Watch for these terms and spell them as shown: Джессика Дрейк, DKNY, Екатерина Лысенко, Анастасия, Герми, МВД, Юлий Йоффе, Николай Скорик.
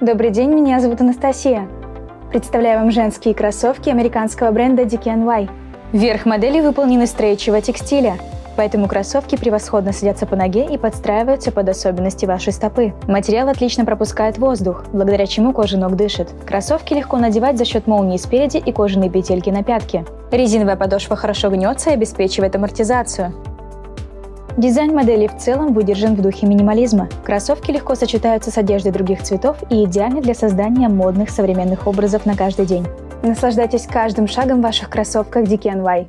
Добрый день, меня зовут Анастасия. Представляю вам женские кроссовки американского бренда DKNY. Верх модели выполнен из стрейчевого текстиля, поэтому кроссовки превосходно садятся по ноге и подстраиваются под особенности вашей стопы. Материал отлично пропускает воздух, благодаря чему кожа ног дышит. Кроссовки легко надевать за счет молнии спереди и кожаной петельки на пятке. Резиновая подошва хорошо гнется и обеспечивает амортизацию. Дизайн модели в целом выдержан в духе минимализма. Кроссовки легко сочетаются с одеждой других цветов и идеальны для создания модных современных образов на каждый день. Наслаждайтесь каждым шагом в ваших кроссовках DKNY.